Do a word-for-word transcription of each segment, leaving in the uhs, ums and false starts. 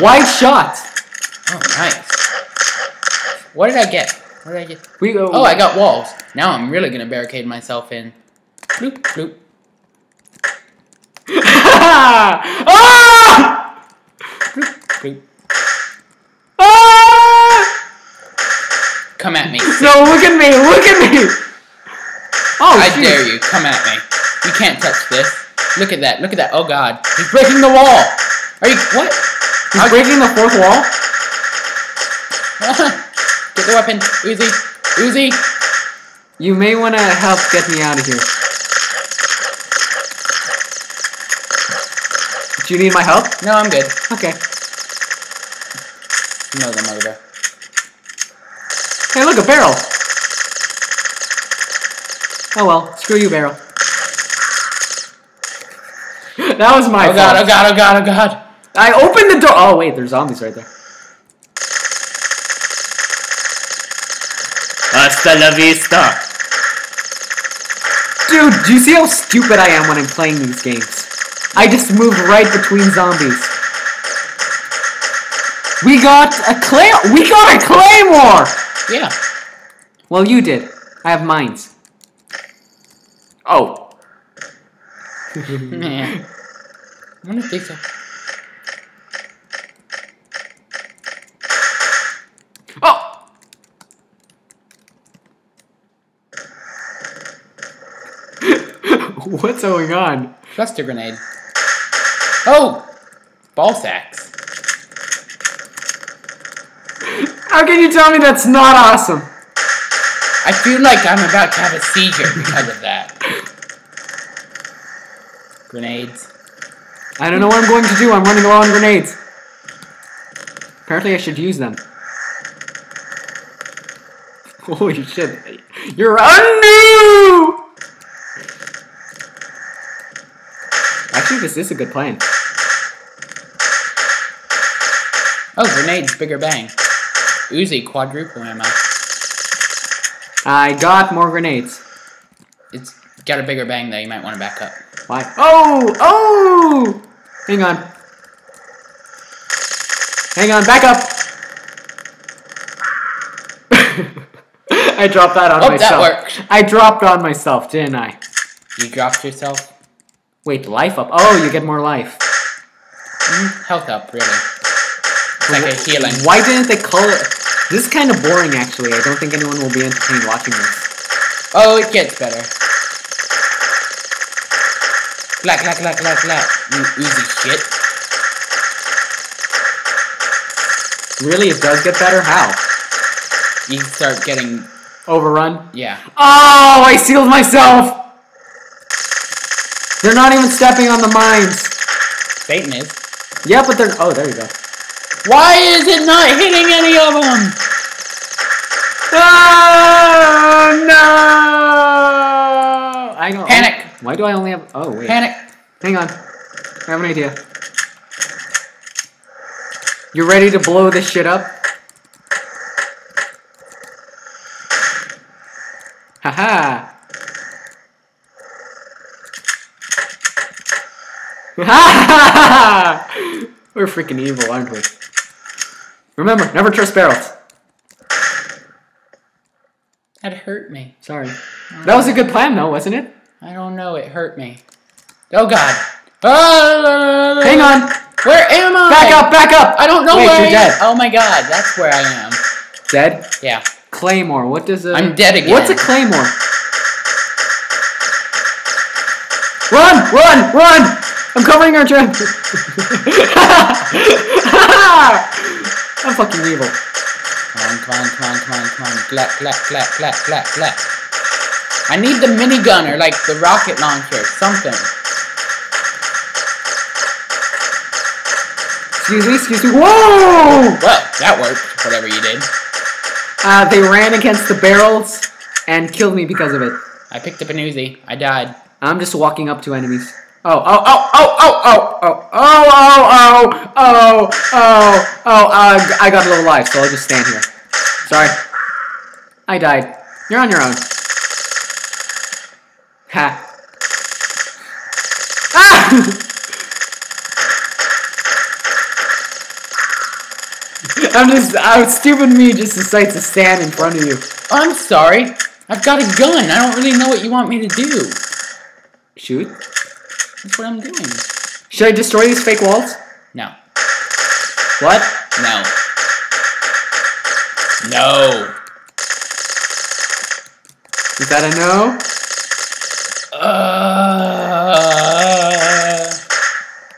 Wide shot. Oh, nice. What did I get? What did I get? We go. Oh, I got walls. Now I'm really gonna barricade myself in. Bloop, bloop. Ah! Bloop, bloop. Ah! Come at me. No, look at me. Look at me. Oh, I shoot. Dare you. Come at me. You can't touch this. Look at that. Look at that. Oh, God. He's breaking the wall. Are you... What? He's Are breaking you? the fourth wall? Get the weapon. Uzi. Uzi. You may want to help get me out of here. Do you need my help? No, I'm good. Okay. No, the mother. Hey, look, a barrel. Oh, well. Screw you, barrel. That was my fault. Oh god, oh god, oh god, oh god. I opened the door. Oh wait, there's zombies right there. Hasta la vista. Dude, do you see how stupid I am when I'm playing these games? I just move right between zombies. We got a claymore. We got a claymore! Yeah. Well, you did. I have mines. Oh. Man. I wonder if they so. Oh! What's going on? Cluster grenade. Oh! Ball sacks. How can you tell me that's not awesome? I feel like I'm about to have a seizure because of that. Grenades. I don't know what I'm going to do. I'm running low on grenades. Apparently I should use them. Holy shit. You're undo! Actually, this is a good plan. Oh, grenades, bigger bang. Uzi, quadruple ammo. I got more grenades. It's got a bigger bang though, you might want to back up. Why? Oh! Oh! Hang on. Hang on, back up! I dropped that on oh, myself. That worked. I dropped on myself, didn't I? You dropped yourself? Wait, life up. Oh, you get more life. Mm, health up, really. It's like a healing. Why didn't they call it... This is kind of boring, actually. I don't think anyone will be entertained watching this. Oh, it gets better. Black, black, black, black, black. You easy shit. Really, it does get better? How? You start getting... Overrun? Yeah. Oh, I sealed myself! They're not even stepping on the mines. Satan is. Yeah, but they're... Oh, there you go. Why is it not hitting any of them? Oh, no! I don't... Panic! Why do I only have... Oh, wait. Panic! Hang on. I have an idea. You ready to blow this shit up? Haha! Haha! We're freaking evil, aren't we? Remember, never trust barrels. That hurt me. Sorry. Um, that was a good plan, though, wasn't it? I don't know, it hurt me. Oh god. Oh, hang on! Where am I? Back up, back up! I don't know Wait, where you're I dead. Am. Oh my god, that's where I am. Dead? Yeah. Claymore, what does a... I'm dead again. What's a claymore? Run! Run! Run! I'm covering our trap! I'm fucking evil. Come on, come on, come on, come on, come on. Clap, clap, clap, clap, clap, clap. I need the minigunner, like the rocket launcher, something. Excuse me, excuse me. Whoa! Well, that worked, whatever you did. Uh, they ran against the barrels and killed me because of it. I picked up an Uzi. I died. I'm just walking up to enemies. Oh, oh, oh, oh, oh, oh, oh, oh, oh, oh, oh, oh, oh, uh, I got a little life, so I'll just stand here. Sorry. I died. You're on your own. Ha. Ah! I'm just, I was stupid me just decides to stand in front of you. I'm sorry. I've got a gun. I don't really know what you want me to do. Shoot. That's what I'm doing. Should I destroy these fake walls? No. What? No. No. Is that a no? Uh...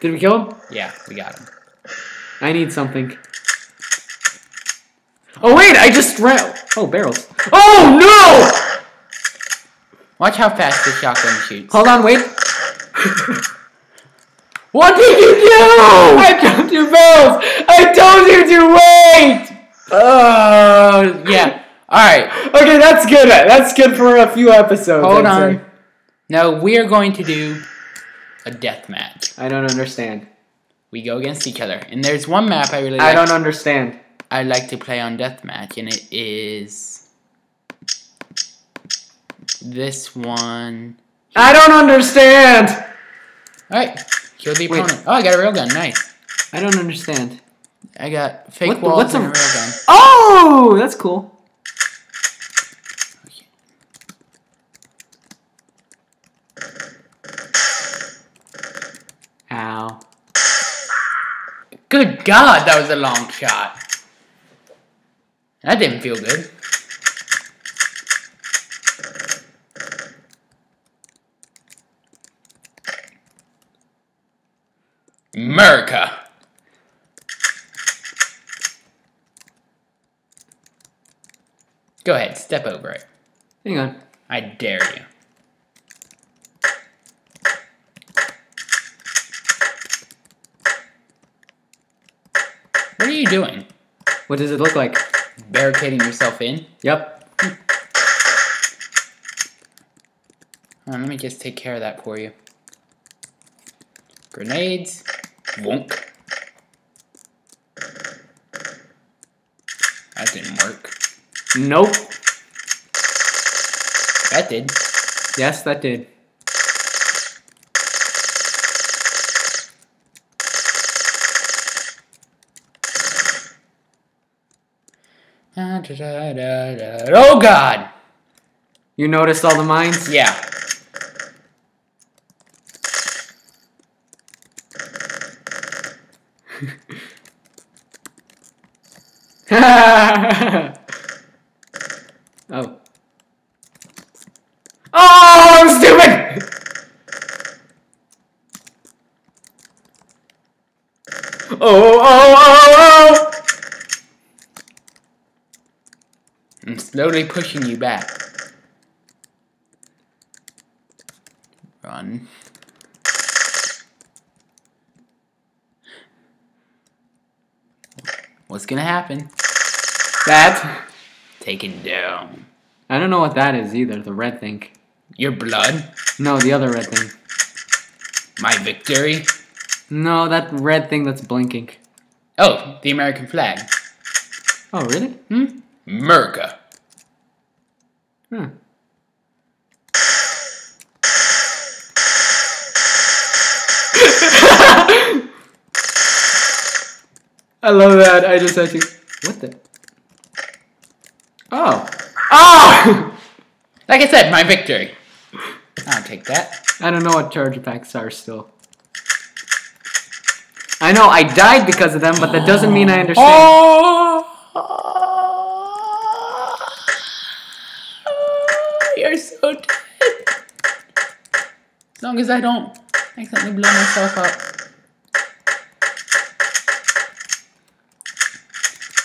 Did we kill him? Yeah, we got him. I need something. Oh wait, I just ran. Oh, barrels. Oh no! Watch how fast the shotgun shoots. Hold on, wait. What did you do? I dropped your barrels. I told you to wait. Oh yeah. All right. Okay, that's good. That's good for a few episodes. Hold on. Say. Now we are going to do a death match. I don't understand. We go against each other, and there's one map I really. Like. I don't understand. I like to play on Deathmatch, and it is this one. Here. I don't understand! Alright, kill the opponent. Wait. Oh, I got a railgun, nice. I don't understand. I got fake what, walls what's and a, a railgun. Oh, that's cool. Okay. Ow. Good God, that was a long shot. That didn't feel good. America. Go ahead, step over it. Hang on. I dare you. What are you doing? What does it look like? Barricading yourself in? Yep. Hold on, let me just take care of that for you. Grenades. Wonk. That didn't work. Nope. That did. Yes, that did. Da, da, da, da. Oh God! You noticed all the mines? Yeah. Oh. Oh, I'm stupid! Oh, oh, oh, oh! I'm slowly pushing you back. Run. What's gonna happen? That. Taken down. I don't know what that is either, the red thing. Your blood? No, the other red thing. My victory? No, that red thing that's blinking. Oh, the American flag. Oh, really? Hmm? America. Huh. I love that. I just had to. What the? Oh. Oh! Like I said, my victory. I'll take that. I don't know what charge packs are still. I know I died because of them, but that doesn't mean I understand. Oh! You're so dead. As long as I don't accidentally blow myself up.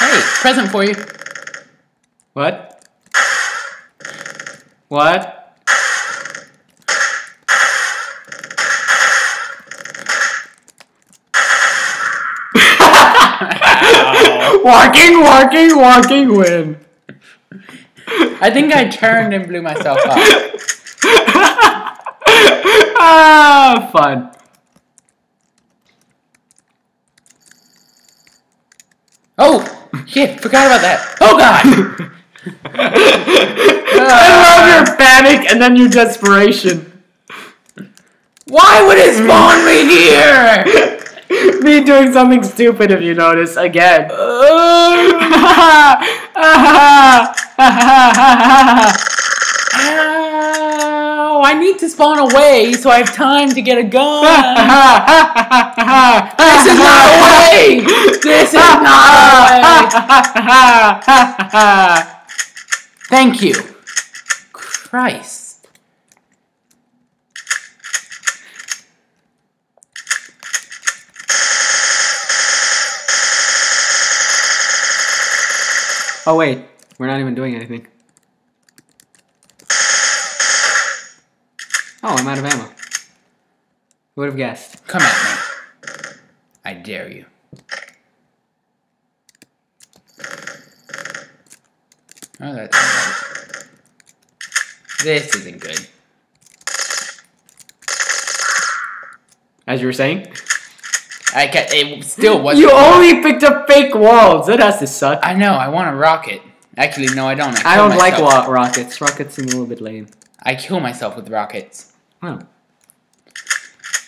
Hey, present for you. What? What? Walking, walking, walking, win. I think I turned and blew myself up. Ah, fun. Oh, shit, forgot about that. Oh, God. I love your panic and then your desperation. Why would it spawn me here? Me doing something stupid, if you notice, again. Ow, I need to spawn away so I have time to get a gun. This is not a way! This is not a way! Thank you. Christ. Oh wait, we're not even doing anything. Oh, I'm out of ammo. Who would have guessed? Come at me. I dare you. Oh, that's not good. This isn't good. As you were saying? I ca it still wasn't. You only rock. Picked up fake walls. That has to suck. I know. I want a rocket. Actually, no, I don't. I, I don't myself. like rockets. Rockets seem a little bit lame. I kill myself with rockets. Oh.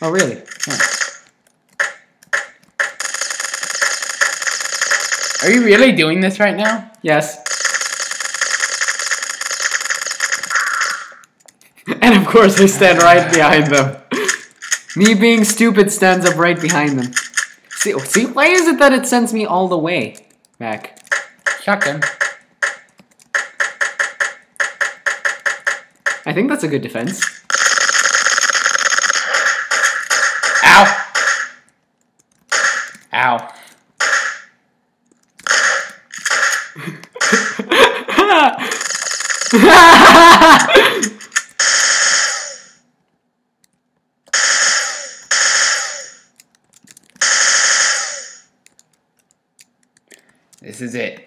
Oh, really? Oh. Are you really doing this right now? Yes. And of course they stand right behind them. Me being stupid stands up right behind them. See, see, why is it that it sends me all the way back? Shotgun. I think that's a good defense. Ow. Ow. This is it.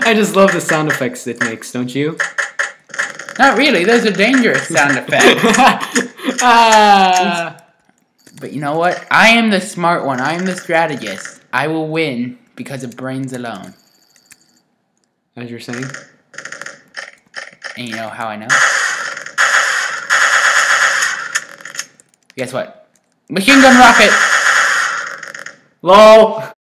I just love the sound effects it makes, don't you? Not really. Those are dangerous sound effects. uh, but you know what? I am the smart one. I am the strategist. I will win because of brains alone. As you're saying? And you know how I know? Guess what? Machine gun rocket! L O L.